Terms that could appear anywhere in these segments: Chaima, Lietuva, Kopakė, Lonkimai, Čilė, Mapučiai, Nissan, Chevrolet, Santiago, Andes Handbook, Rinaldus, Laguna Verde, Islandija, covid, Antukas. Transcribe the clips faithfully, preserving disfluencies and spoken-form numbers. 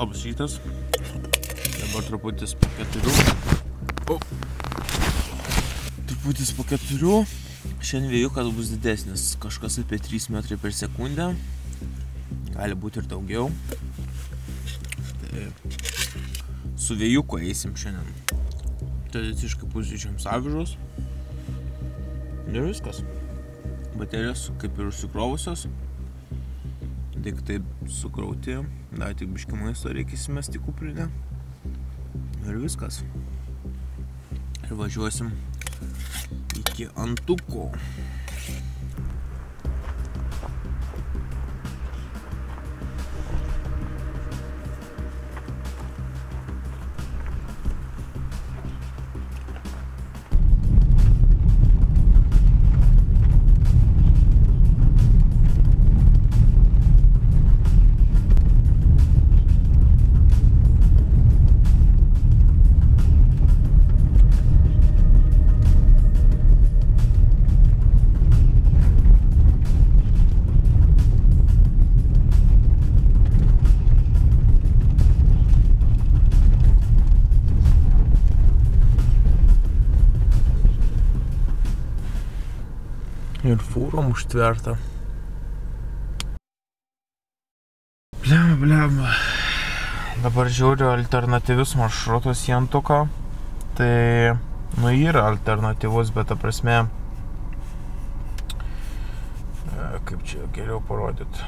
labas rytas. Dabar truputis po keturių. Oh. Truputis po keturių. Šiandien vėjukas bus didesnis. Kažkas apie trys metrai per sekundę. Gali būti ir daugiau. Tai su vėjuku eisim šiandien. Tradiciškai pusryčiams avižos. Ir viskas. Baterijos kaip ir užsikrovusios. Daiktai sukrauti, dar tik biškį maisto reikia įsimesti kuprinę. Ir viskas. Ir važiuosim iki Antuko. Ir fūrom užtverta. Blema, blema. Dabar žiūriu alternatyvius maršrutus į Antuką. Tai, nu, yra alternatyvus, bet ta prasme, kaip čia geriau parodyti.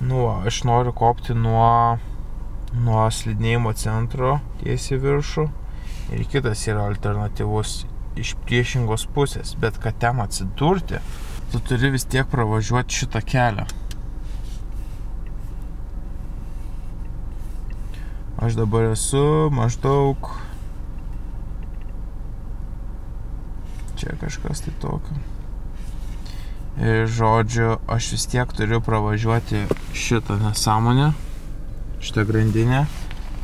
Nu, aš noriu kopti nuo, nuo slidinėjimo centro tiesiai viršų. Ir kitas yra alternatyvus iš priešingos pusės, bet kad ten atsidurti, tu turi vis tiek pravažiuoti šitą kelią. Aš dabar esu maždaug čia kažkas tai tokio. Ir žodžiu, aš vis tiek turiu pravažiuoti šitą nesąmonę, šitą grandinę,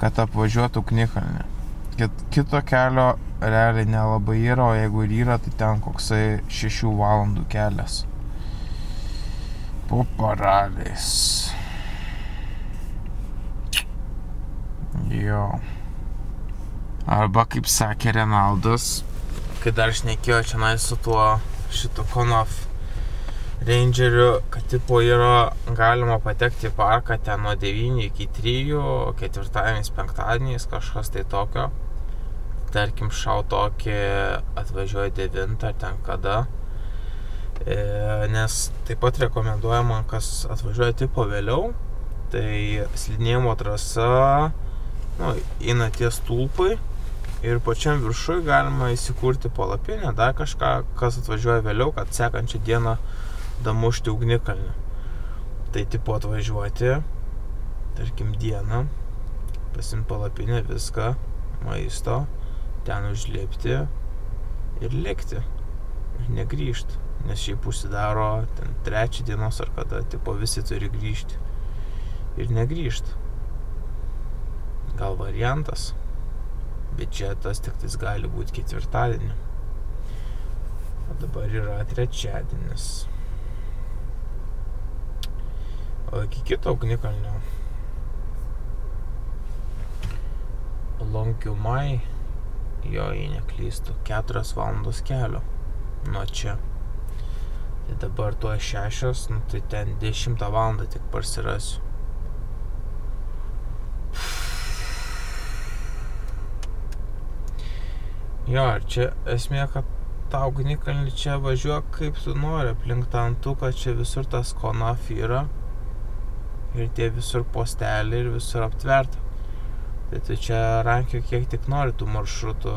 kad apvažiuotų Ugnikalnį. Kito kelio realiai nelabai yra, o jeigu ir yra, tai ten koksai šešių valandų kelias. Po paraliais. Jo. Arba, kaip sakė Rinaldus, kai dar šnekėjo čia su tuo šitu Konof Rangeriu, kad tipo yra galima patekti į parką ten nuo devynių iki trijų, ketvirtadieniais, penktadieniais, kažkas tai tokio. Tarkim, šau tokį atvažiuoja devintą ar ten kada. E, nes taip pat rekomenduojama, kas atvažiuoja tipo vėliau, tai slidinėjimo trasa, nu, eina ties stulpai ir pačiam viršui galima įsikurti palapinę, dar kažką, kas atvažiuoja vėliau, kad sekančią dieną damušti Ugnikalnį. Tai tipo atvažiuoti, tarkim, dieną, pasimt palapinę, viską, maisto, ten užlipti ir likti, ir negrįžti, nes šiaip užsidaro ten trečią dienos ar kada, tipo visi turi grįžti ir negrįžti. Gal variantas, bet čia tas tik tais gali būti ketvirtadienį, o dabar yra trečiadienis. O iki kito Ugnikalnio Lonkimai, jo, jei neklystu, keturios valandos kelio nuo čia. Tai dabar tuo šešios, nu, tai ten dešimtą valandą tik parsirasiu. Jo, ir čia esmė, kad tą Ugnikalnį čia važiuok kaip tu nori, aplink tą Antuką, čia visur tas Konof yra. Ir tie visur posteliai ir visur aptverta. Tai tu čia rankiu kiek tik nori tų maršrutų,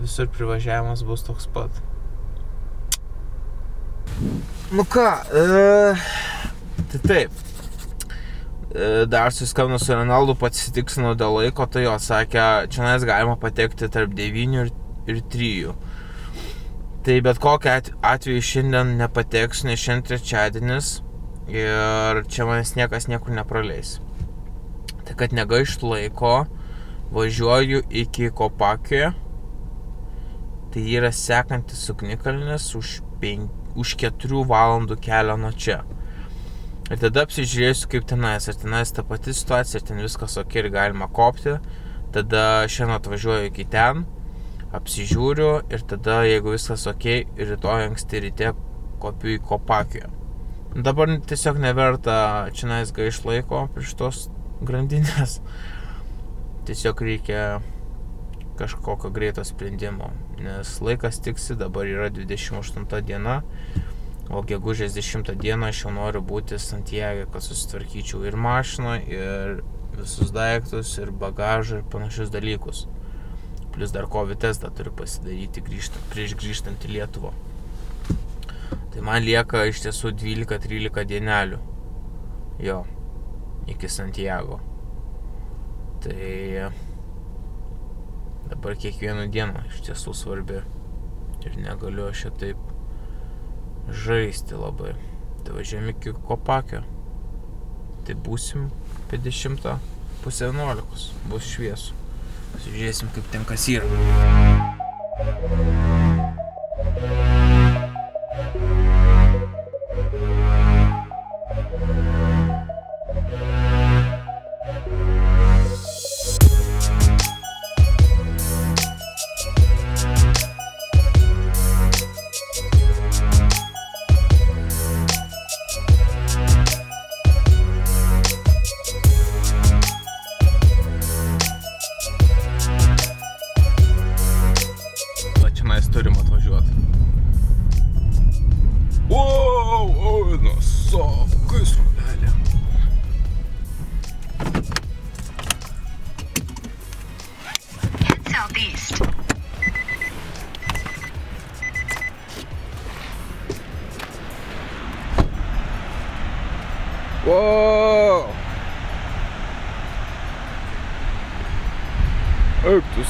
visur privažiavimas bus toks pat. Nu ką, e, tai taip, e, dar suskambinu su Rinaldu, pasitiksinu dėl laiko, tai jo atsakė, čia nes galima patekti tarp devynių ir trijų. Tai bet kokią atveju šiandien nepateksiu, nes šiandien trečiadienis ir čia manęs niekas niekur nepraleis. Tai kad negaištų laiko, važiuoju iki Kopakė. Tai yra sekantis Ugnikalnis už, penk, už keturių valandų kelio nuo čia. Ir tada apsižiūrėsiu, kaip tenais, ar tenais ta pati situacija, ar ten viskas ok ir galima kopti. Tada šiandien atvažiuoju iki ten, apsižiūriu ir tada, jeigu viskas ok, rytoj anksti ryte kopiu į Kopakę. Dabar tiesiog neverta čia nais gaišti laiko prieš tos grandinės. Tiesiog reikia kažkokio greito sprendimo, nes laikas tiksi, dabar yra dvidešimt aštunta diena, o gegužės dešimtą dieną aš jau noriu būti Santiago, kad susitvarkyčiau ir mašiną, ir visus daiktus, ir bagažą, ir panašius dalykus. Plius dar COVID testą turiu pasidaryti grįžtant, prieš grįžtant į Lietuvą. Tai man lieka iš tiesų dvylika trylika dienelių, jo, iki Santiago. Tai dabar kiekvieną dieną iš tiesų svarbi ir negaliu aš jau taip žaisti labai. Tai važiuojam iki Kopakio, tai būsim apie dešimtą, pusę vienuolikos, bus šviesu. Pasižiūrėsim, kaip ten kas yra.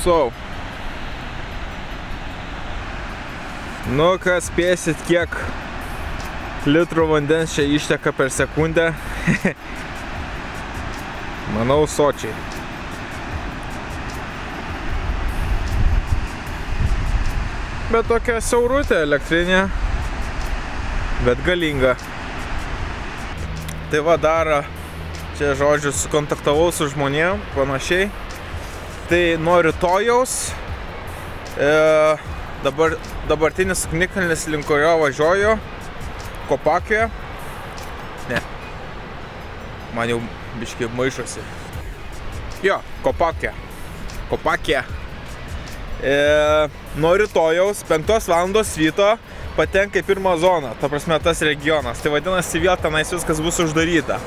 Sau. Nu-ką, spėsit, kiek litrų vandens čia išteka per sekundę. Manau, sočiai. Bet tokia siaurutė elektrinė, bet galinga. Tai va, dar čia žodžiu sukontaktavau su žmonėm, panašiai. Tai nuo rytojaus e, dabar, dabartinis ugnikalnis, link kurio važiuoju, Kopakė. Ne, man jau biškai maišosi. Jo, Kopakė. Kopakė. E, nuo rytojaus penktos valandos ryto patenka į pirmą zoną, ta prasme tas regionas. Tai vadinasi, vėl tenais viskas bus uždaryta.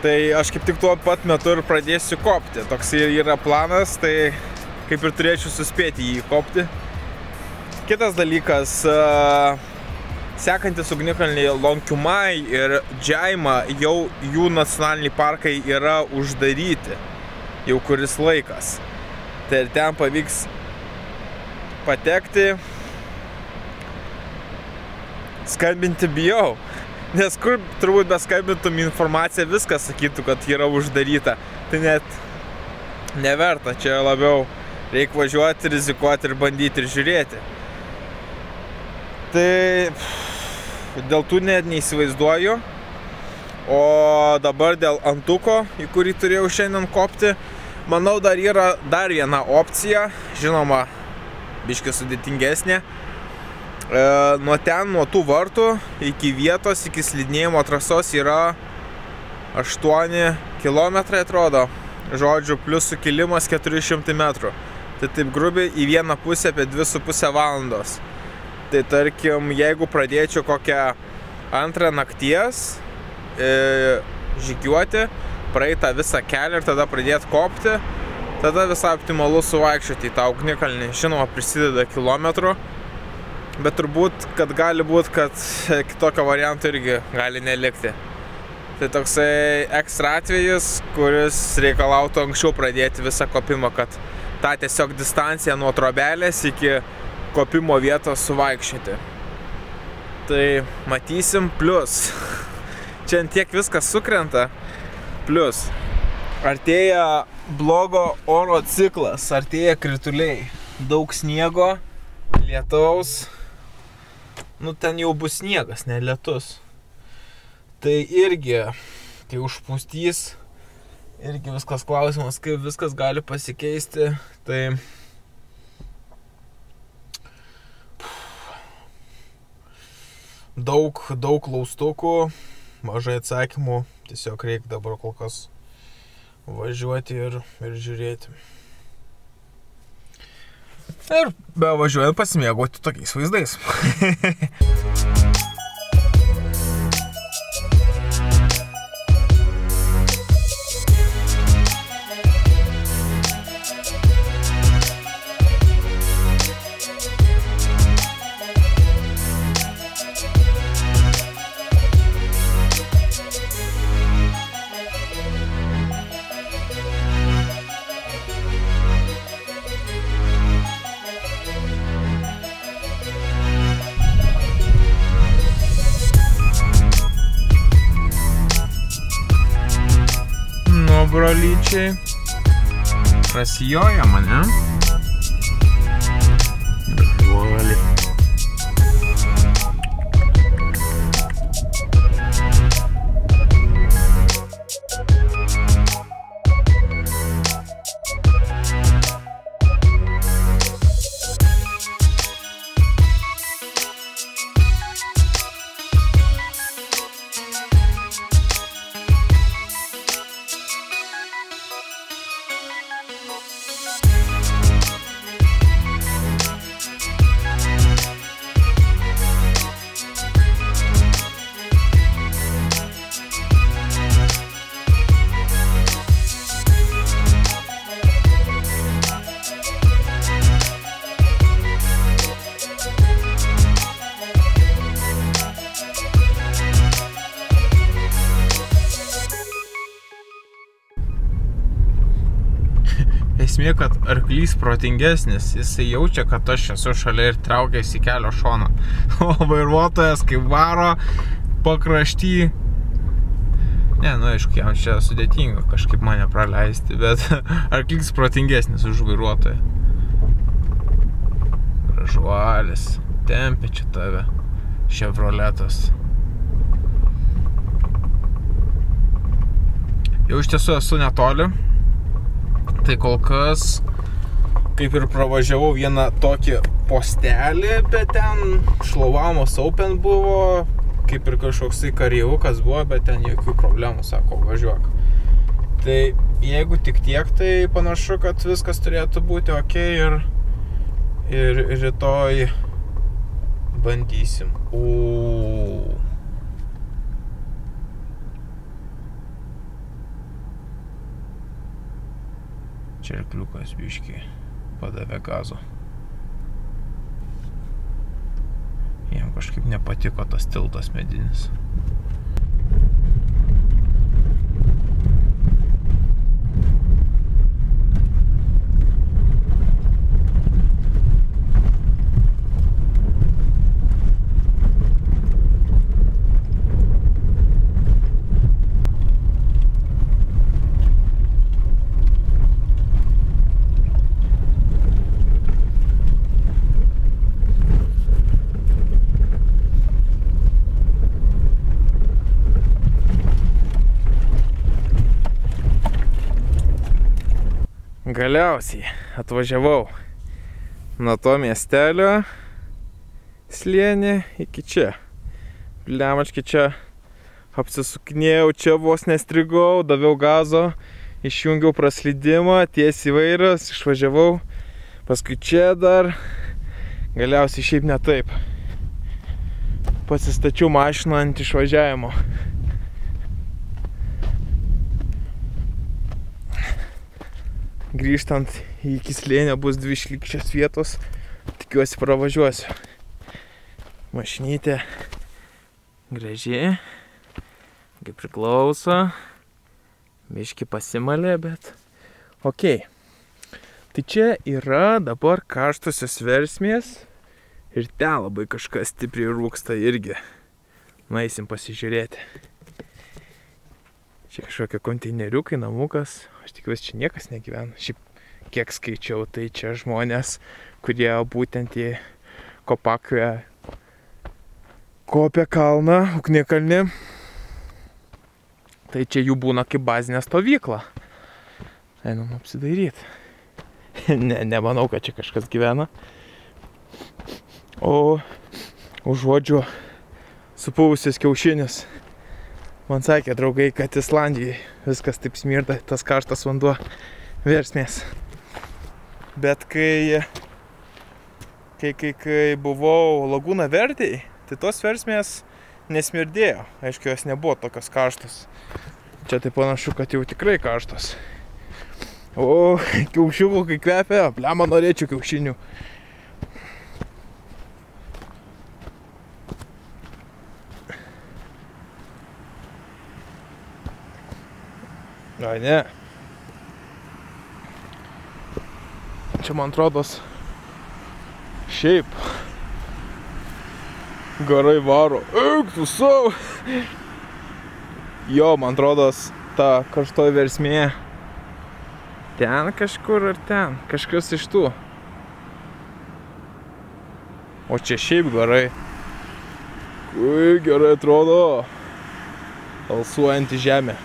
Tai aš kaip tik tuo pat metu ir pradėsiu kopti. Toks yra planas, tai kaip ir turėčiau suspėti jį kopti. Kitas dalykas, sekantis ugnikalniai Lonkimai ir Chaima, jau jų nacionaliniai parkai yra uždaryti jau kuris laikas. Tai ir ten pavyks patekti. Skambinti bijau. Nes kur turbūt beskambintum informaciją, viskas sakytų, kad yra uždaryta. Tai net neverta, čia labiau reikia važiuoti, rizikuoti ir bandyti ir žiūrėti. Tai dėl tų net neįsivaizduoju. O dabar dėl antuko, į kurį turėjau šiandien kopti, manau, dar yra dar viena opcija, žinoma, biškai sudėtingesnė. Nuo ten, nuo tų vartų iki vietos, iki slidinėjimo trasos yra aštuoni kilometrai, atrodo. Žodžiu, plius sukilimas keturi šimtai metrų. Tai taip grubiai į vieną pusę apie dvi su puse valandos. Tai tarkim, jeigu pradėčiau kokią antrą nakties e, žygiuoti, praeitą visą kelią ir tada pradėt kopti, tada visą optimalu suvaikščioti į tą ugnikalnį. Žinoma, prisideda kilometrų. Bet turbūt, kad gali būti, kad kitokio varianto irgi gali nelikti. Tai toksai ekstra atvejis, kuris reikalautų anksčiau pradėti visą kopimą, kad tą tiesiog distanciją nuo trobelės iki kopimo vietos suvaikščioti. Tai matysim, plus. Čia tiek viskas sukrenta, plus. Artėja blogo oro ciklas, artėja krituliai. Daug sniego, lietaus. Nu, ten jau bus sniegas, ne lietus. Tai irgi, kai užpūstys, irgi viskas klausimas, kaip viskas gali pasikeisti. Tai daug, daug klaustukų, mažai atsakymų, tiesiog reikia dabar kol kas važiuoti ir, ir žiūrėti. Ir be važiuojant pasimėgauti tokiais vaizdais. Brolyčiai prasijoja mane. Žuolį. Esmė, kad arklys protingesnis, jisai jaučia, kad aš esu šalia ir traukiasi į kelio šoną. O vairuotojas kaip varo pakrašty. Ne, nu aišku, jam čia sudėtinga kažkaip mane praleisti, bet arklys protingesnis už vairuotoją. Gražuolis, tempia čia tave Chevroletas. Jau iš tiesų esu netoli. Tai kol kas, kaip ir pravažiavau vieną tokį postelį, bet ten šlovamos open buvo, kaip ir kažkoksai kareivukas buvo, bet ten jokių problemų, sako, važiuok. Tai jeigu tik tiek, tai panašu, kad viskas turėtų būti ok ir, ir rytoj bandysim. Uuuu. Arkliukas biškį padavė gazo. Jam kažkaip nepatiko tas tiltas medinis. Galiausiai atvažiavau nuo to miestelio slėnį iki čia. Lemački čia apsisuknėjau, čia vos nestrigau, daviau gazo, išjungiau praslydimą, tiesiai vairas, išvažiavau, paskui čia dar, galiausiai šiaip ne taip. Pasistačiau mašiną ant išvažiavimo. Grįžtant iki slėnio bus dvi šlikščios vietos, tikiuosi pravažiuosiu. Mašinytė graži, kaip priklauso, biški pasimalė, bet ok. Tai čia yra dabar karštosios versmės ir ten labai kažkas stipriai rūksta irgi. Nueisim pasižiūrėti. Čia kažkokie konteineriukai, namukas. Aš tikiuosi, čia niekas negyvena. Šiaip, kiek skaičiau, tai čia žmonės, kurie būtent į Kopakė kopė kalną, ugnikalnį. Tai čia jų būna kaip bazinė stovykla. Einam apsidairyti. Ne, nemanau, kad čia kažkas gyvena. O užuodžiu supuvusius kiaušinius. Man sakė draugai, kad Islandijai viskas taip smirda, tas karštas vanduo versmės. Bet kai, kai, kai, kai buvau Laguna Verdei, tai tos versmės nesmirdėjo. Aišku, jos nebuvo tokios karštos. Čia tai panašu, kad jau tikrai karštos. O, kiaušinių kai kvepia, blemba norėčiau kiaušinių. Ai, ne. Čia man atrodos šiaip garai varo. Eik tu savo. Jo, man atrodos ta karštoji versmė ten kažkur ar ten. Kažkas iš tų. O čia šiaip garai. Ui, gerai atrodo. Alsuojant į žemę.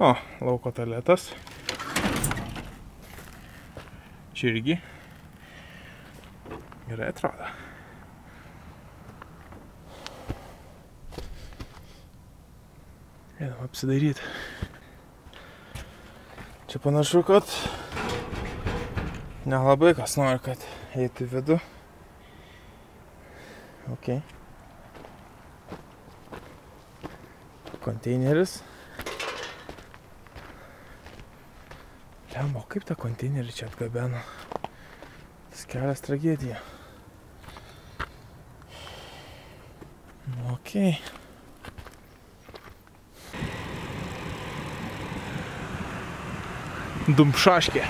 O, lauko tualetas. Čia irgi gerai atrodo. Einam apsidairyti. Čia panašu, kad nelabai kas nori, kad eitų į vidų. Ok. Konteineris. O kaip tą konteinerį čia atgabeno? Tas kelias tragedija. Ok. Dumšaškė.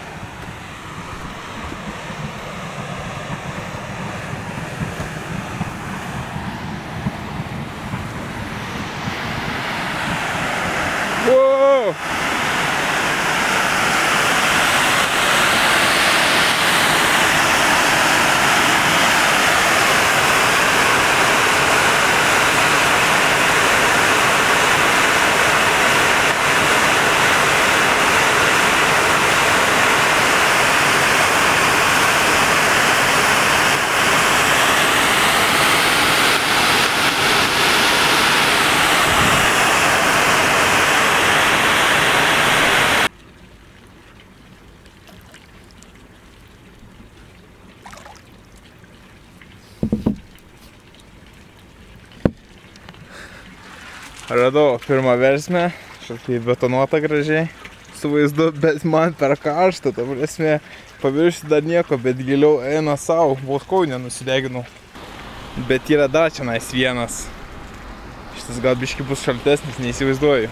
Radau pirmą versmę, štai betonuota gražiai, su vaizdu, bet man per karštą, ta prasme, paviršius dar nieko, bet giliau eina savo, vos kojų nenusideginau. Bet yra dar čia nais vienas. Šitas gal biški bus šaltesnis, neįsivaizduoju.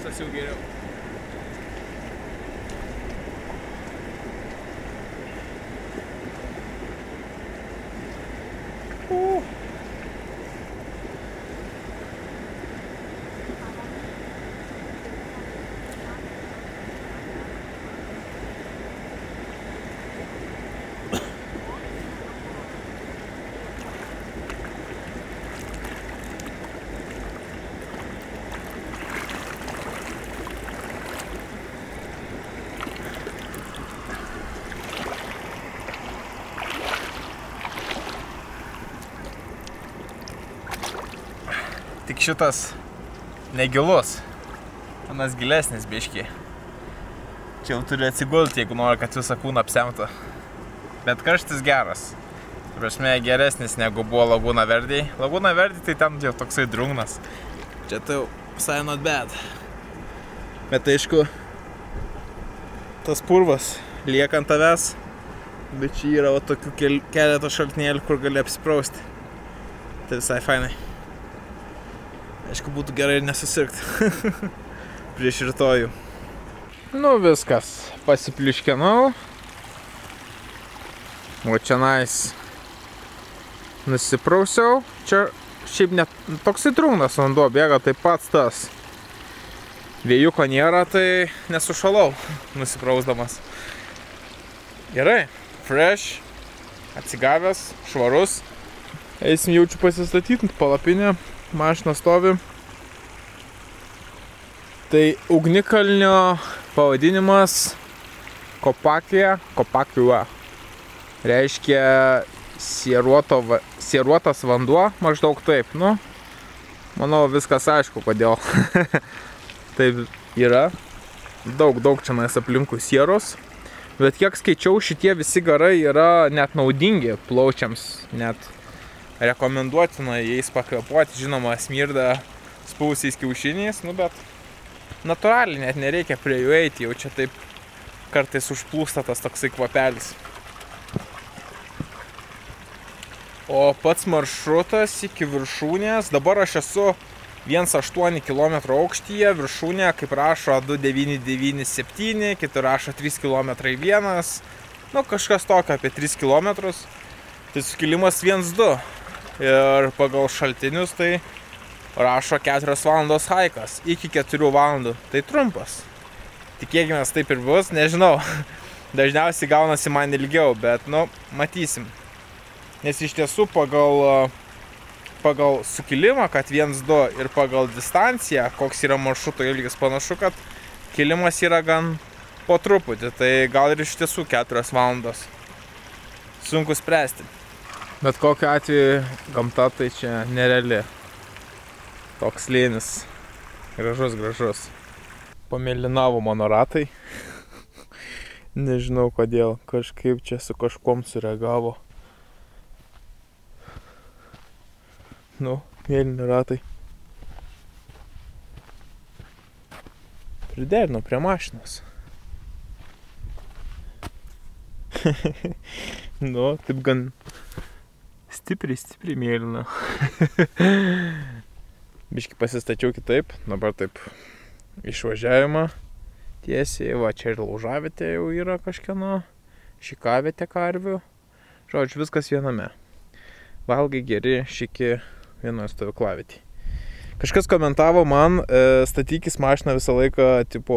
Šitas jau geriau. Tik šitas negilus, manas gilesnis biškiai. Čia jau turi atsigulti, jeigu nori, kad visą kūną apsemtų. Bet karštis geras. Prasme, geresnis negu buvo Laguna Verdei. Laguna Verdei tai ten jau toksai drungnas. Čia tai jau visai not bad. Bet aišku, tas purvas lieka ant tavęs, Bet čia yra va tokių keletą šaltinėlių, kur gali apsiprausti. Tai visai fainai. Aišku, būtų gerai nesusirgti prieš rytojų. Nu viskas, pasipliuškenau. O čia nais nusiprausiau. Čia šiaip net toksai drungnas vanduo bėga, tai pats tas. Vėjuko nėra, tai nesušalau nusiprausdamas. Gerai, fresh, atsigavęs, švarus. Eisim, jaučiu, pasistatyti palapinę, mašina stovi. Tai ugnikalnio pavadinimas Kopakė, Kopakiua. Reiškia sieruotas vanduo, maždaug taip. Nu, manau, viskas aišku, kodėl. Taip yra. Daug, daug čia nais aplinkų sieros. Bet kiek skaičiau, šitie visi garai yra net naudingi plaučiams, net rekomenduotina jais pakvepuoti, žinoma, smirda spausiais kiaušiniais, nu bet natūraliai net nereikia prie jų eiti, jau čia taip kartais užplūsta tas toksai kvapelis. O pats maršrutas iki viršūnės, dabar aš esu aštuoni kilometrai aukštyje, viršūnė, kaip rašo, du devyni devyni septyni, kitur rašo trys kilometrai, nu kažkas tokio apie tris kilometrus, tai sukilimas vienas du ir pagal šaltinius tai rašo keturios valandos haikas, iki keturių valandų, tai trumpas. Tikėkime, taip ir bus, nežinau, dažniausiai gaunasi man ilgiau, bet nu matysim, nes iš tiesų pagal pagal sukilimą, kad vienas du ir pagal distanciją, koks yra maršruto ilgis, panašu, kad kilimas yra gan po truputį, tai gal ir iš tiesų keturios valandos. Sunku spręsti. Bet kokiu atveju gamta tai čia nereali. Toks slėnis. Gražus, gražus. Pamėlinavo mano ratai. Nežinau kodėl, kažkaip čia su kažkom sureagavo. Nu, mėlyni ratai. Priderinau prie mašinos. Nu, taip gan stipriai, stipriai mėlyna. Biškį pasistačiau kitaip, dabar taip išvažiavimą tiesiai. Va, čia ir laužavietė jau yra kažkieno, šikavietė karvių. Žodžiu, viskas viename. Valgai geri, šiki vienoje stovyklavėtėje. Kažkas komentavo man, e, statykis mašiną visą laiką, tipo,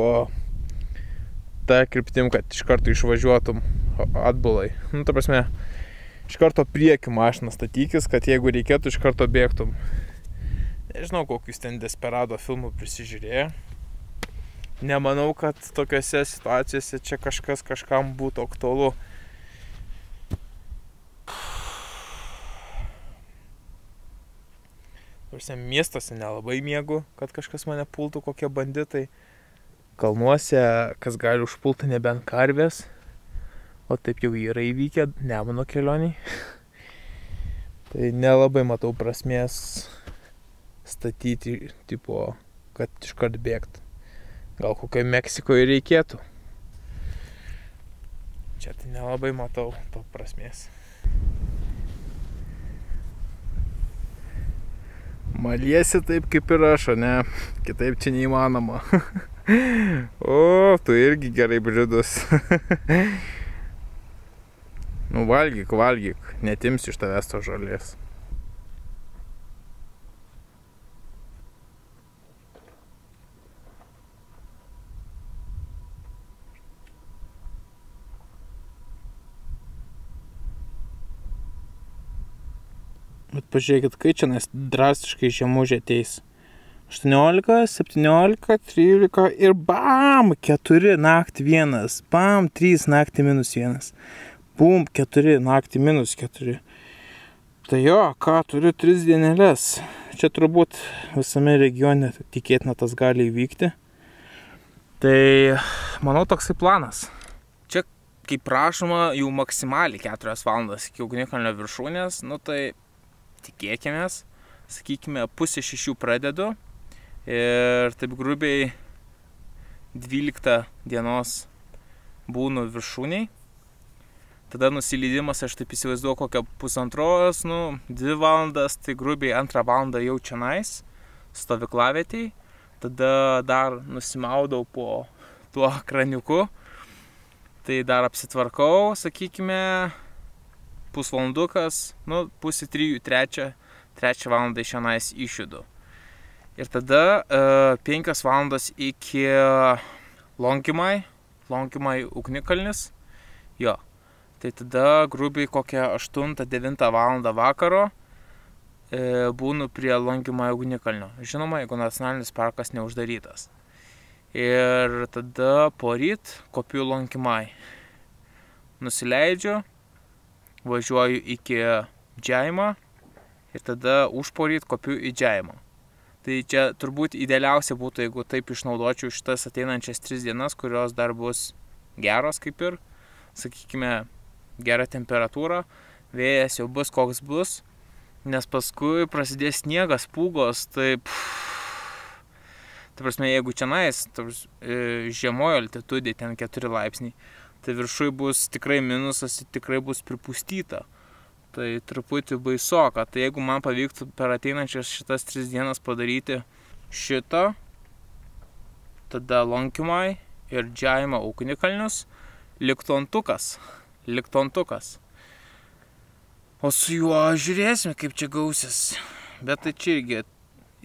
tą kryptim, kad iš karto išvažiuotum atbulai. Nu, ta prasme, iš karto priekiu mašiną statykis, kad jeigu reikėtų, iš karto bėgtum. Nežinau, kokius ten Desperado filmų prisižiūrėjo. Nemanau, kad tokiose situacijose čia kažkas kažkam būtų aktualu. Miestuose nelabai mėgu, kad kažkas mane pultų, kokie banditai. Kalnuose, kas gali užpulti, nebent karvės. O taip jau yra įvykę, ne mano kelioniai. Tai nelabai matau prasmės statyti, tipo, kad iškart bėgti. Gal kokioje Meksikoje reikėtų. Čia tai nelabai matau to prasmės. Maliesi taip kaip ir aš, o ne? Kitaip čia neįmanoma. O, tu irgi gerai bridus. Nu valgyk, valgyk, netims iš tavęs to žolės. Bet pažiūrėkit, kai čia nes drastiškai žiemužė ateis. aštuoniolika, septyniolika, trylika ir bam, keturi naktį vienas. Bam, trys naktį minus vienas. Bum, keturi naktį minus keturi. Tai jo, ką, turiu tris dienelės. Čia turbūt visame regione tikėtina tas gali įvykti. Tai, manau, toksai planas. Čia, kaip prašoma, jau maksimaliai keturios valandos iki ugnikalnio viršūnės, nu tai tikėkimės, sakykime, pusė šešių pradedu ir taip grubiai dvyliktą dienos būnu viršūniai. Tada nusileidimas, aš taip įsivaizduoju, kokią pusantros, nu, dvi valandas, tai grubiai antrą valandą jau čionais, stovyklavietėj. Tada dar nusimaudau po tuo kraniuku, tai dar apsitvarkau, sakykime, pusvalandukas, nu, pusį trijų, trečią, trečią valandą čionais išjudu. Ir tada e, penkios valandos iki Lonkimai, Lonkimai ugnikalnis, jo. Tai tada grubiai kokią aštuntą devintą valandą vakaro e, būnu prie Lonkimai ugnikalnio. Žinoma, jeigu nacionalinis parkas neuždarytas. Ir tada poryt kopiu Lonkimai. Nusileidžiu, važiuoju iki Chaima ir tada užporyt kopiu į Chaimą. Tai čia turbūt idealiausia būtų, jeigu taip išnaudočiau šitas ateinančias tris dienas, kurios dar bus geros kaip ir, sakykime, gerą temperatūrą, vėjas jau bus koks bus, nes paskui prasidės sniegas, pūgos, tai ta prasme, jeigu čia nais, žiemojo altitudė ten keturi laipsniai, tai viršui bus tikrai minusas ir tikrai bus pripustyta, tai truputį baisoka. Tai jeigu man pavyktų per ateinančias šitas tris dienas padaryti šitą, tada Lonkimai ir Chaima ugnikalnius, liktų antukas. Liktontukas. O su juo žiūrėsime, kaip čia gausis. Bet tai čia irgi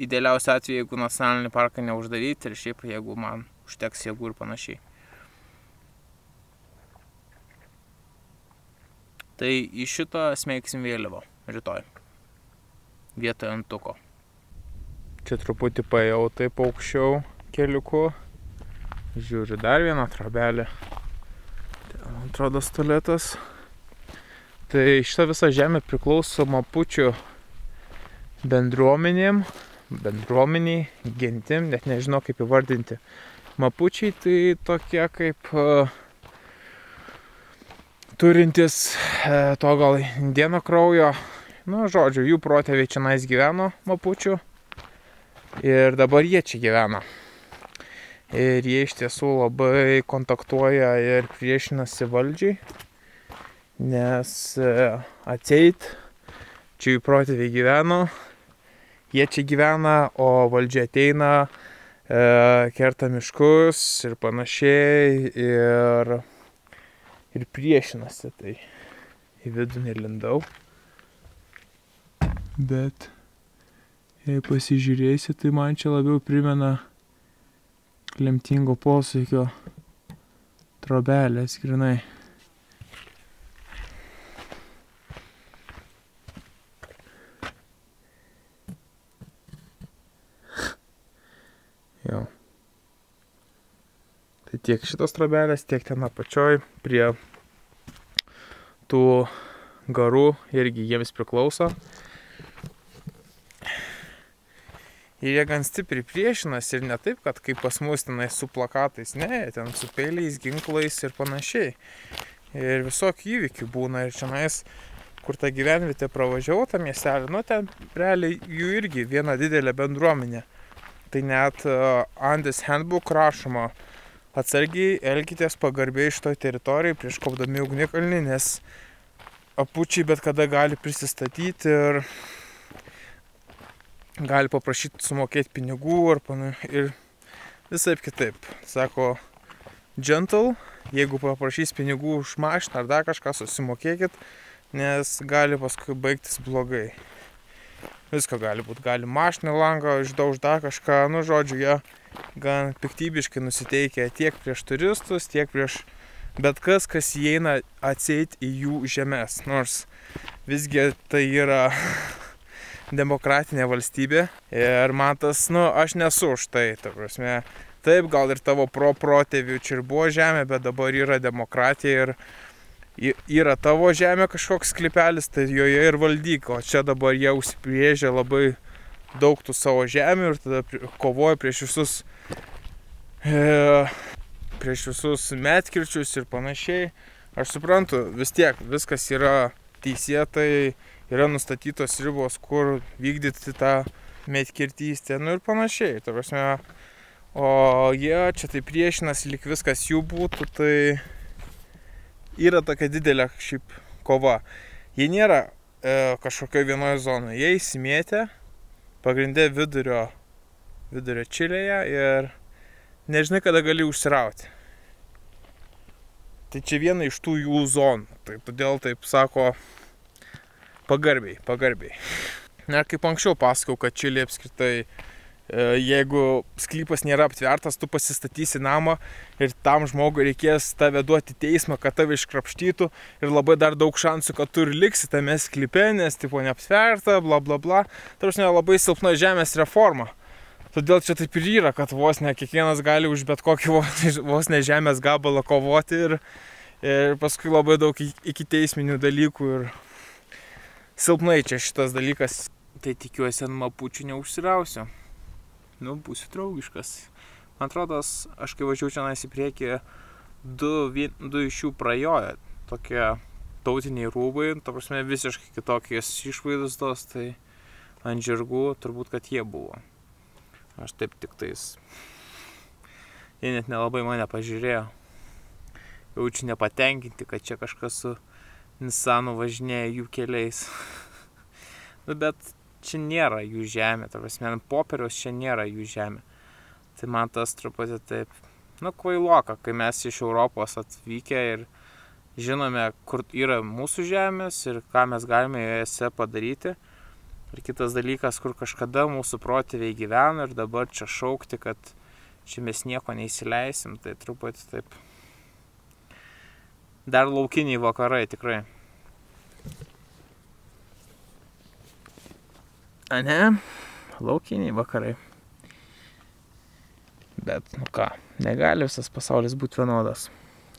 idealiausia atveju, jeigu nacionalinį parką neuždaryti ir šiaip, jeigu man užteks jėgų ir panašiai. Tai į šitą smeiksim vėliavą rytoj. Vietoje antuko. Čia truputį paėjau taip aukščiau keliuku. Žiūriu, dar vieną trobelį. Man atrodo, tualetas. Tai šitą visą žemę priklauso Mapučių bendruomenėm, bendruomeniai, gentim, net nežinau kaip įvardinti. Mapučiai tai tokie kaip uh, turintis uh, to gal indieno kraujo. Nu, žodžiu, jų protėviai čia nais gyveno Mapučių ir dabar jie čia gyvena. Ir jie iš tiesų labai kontaktuoja ir priešinasi valdžiai, nes atseit, čia jų protėviai gyveno, jie čia gyvena, o valdžia ateina, e, kerta miškus ir panašiai, ir, ir priešinasi. Tai į vidų nelindau, bet jei pasižiūrėsi, tai man čia labiau primena lemtingo posūkio trobelės, grinai. Jau. Tai tiek šitos trobelės, tiek ten apačioj prie tų garų irgi jiems priklauso. Ir jie gan stipriai priešinasi ir ne taip, kad kaip pas mus tenai su plakatais, ne, ten su peiliais, ginklais ir panašiai. Ir visokių įvykių būna ir čionais, kur ta gyvenvietė pravažiavo tą miestelį, nu ten realiai jų irgi viena didelė bendruomenė. Tai net Andes Handbook rašoma, atsargiai elkitės pagarbiai šitoj teritorijai prieš kopdami ugnikalnį, nes apučiai bet kada gali prisistatyti ir gali paprašyti sumokėti pinigų ar panu, ir visai kitaip. Sako, gentle, jeigu paprašys pinigų už mašiną ar dar kažką, susimokėkit, nes gali paskui baigtis blogai. Visko gali būti, gali mašinį langą, išdauž dar kažką, nu žodžiu, jie gan piktybiškai nusiteikia tiek prieš turistus, tiek prieš bet kas, kas įeina atseit į jų žemės, nors visgi tai yra demokratinė valstybė ir man tas, nu, aš nesu už tai, ta prasme, taip gal ir tavo pro-protėvių čia ir buvo žemė, bet dabar yra demokratija ir yra tavo žemė kažkoks sklipelis, tai joje ir valdyk, o čia dabar jie užsipriežia labai daug tų savo žemių ir tada kovoja prieš visus e, prieš visus medkirčius ir panašiai. Aš suprantu, vis tiek viskas yra teisėtai, yra nustatytos ribos, kur vykdyti tą medkirtystę, nu ir panašiai. Ta prasme, o jie čia tai priešinasi, lyg viskas jų būtų, tai yra tokia didelė šiaip kova. Jie nėra e, kažkokioje vienoje zonoje. Jie įsimėtė pagrindė vidurio, vidurio Čilėje ir nežinai, kada gali užsirauti. Tai čia viena iš tų jų zonų. Tai todėl taip sako pagarbiai, pagarbiai. Na, kaip anksčiau pasakau, kad Čilė apskritai, jeigu sklypas nėra aptvertas, tu pasistatysi namą ir tam žmogui reikės tave duoti teismą, kad tave iškrapštytų, ir labai dar daug šansų, kad tu ir liksi tame sklype, nes tipo neaptverta, bla bla bla. Tai yra labai silpna žemės reforma. Todėl čia taip ir yra, kad vos ne kiekvienas gali už bet kokį vos, vos ne žemės gabalą kovoti ir, ir paskui labai daug iki teisminių dalykų ir silpnai čia šitas dalykas. Tai tikiuosi, ant mapučių neužsirausiu. Nu, būsiu draugiškas. Man atrodo, aš kai važiavau čia į priekį, du, du iš jų prajojo. Tokie tautiniai rūbai, ta prasme visiškai kitokios išvaizdos tos, tai ant žirgų turbūt, kad jie buvo. Aš taip tik tais, jie net nelabai mane pažiūrėjo. Jaučiu nepatenkinti, kad čia kažkas su Nissanu važinėja jų keliais. Nu, bet čia nėra jų žemė, tarsi ant popieriaus čia nėra jų žemė. Tai man tas truputį taip, nu, kvailoka, kai mes iš Europos atvykę ir žinome, kur yra mūsų žemės ir ką mes galime jose padaryti. Ir kitas dalykas, kur kažkada mūsų protėviai gyveno ir dabar čia šaukti, kad čia mes nieko neįsileisim, tai truputį taip. Dar laukiniai vakarai, tikrai. A ne, laukiniai vakarai. Bet, nu ką, negali visas pasaulis būti vienodas.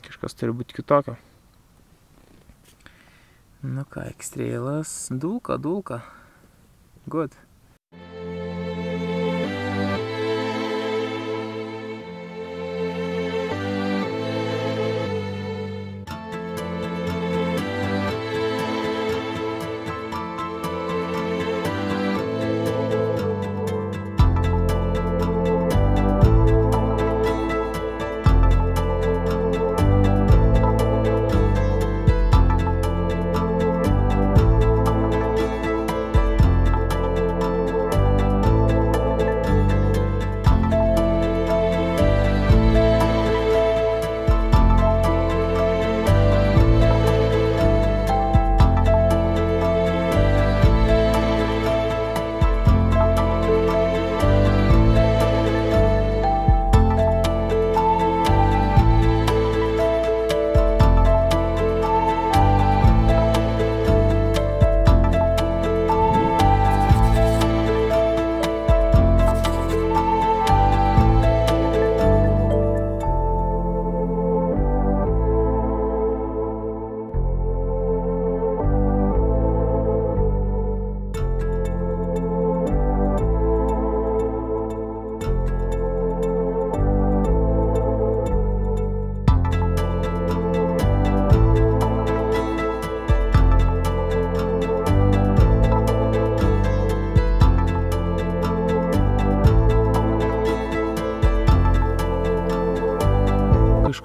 Kažkas turi būti kitokio. Nu ką, ekstrėlas, dulka, dulka. Good.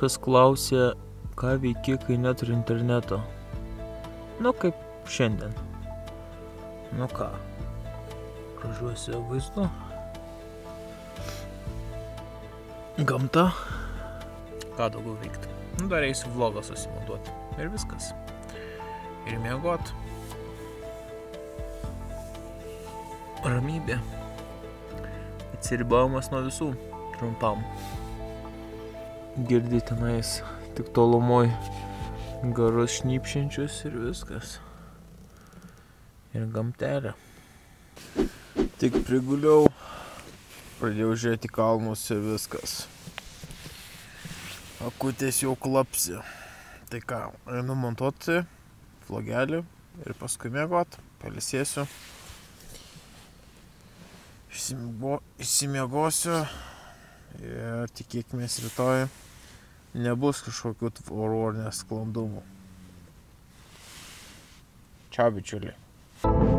Kas klausė, ką veiki, kai neturi interneto. Nu, kaip šiandien. Nu ką, gražiuosi vaizdu. Gamta. Ką daugiau veikti? Nu, dar eisiu vlogą susimontuoti. Ir viskas. Ir miegot. Ramybė. Atsiribavimas nuo visų. Trumpam. Girdi tenais tik tolumoj garus šnypščiančius ir viskas. Ir gamtelė. Tik priguliau, pradėjau žiūrėti kalnus ir viskas. Akutės jau klapsi. Tai ką, einu montuoti vlogelį ir paskui miegot, pailsėsiu. Išsimiegosiu ir tikėkimės rytoj nebus kažkokių tvorų ar nesklandumų. Čiau, bičiuliai.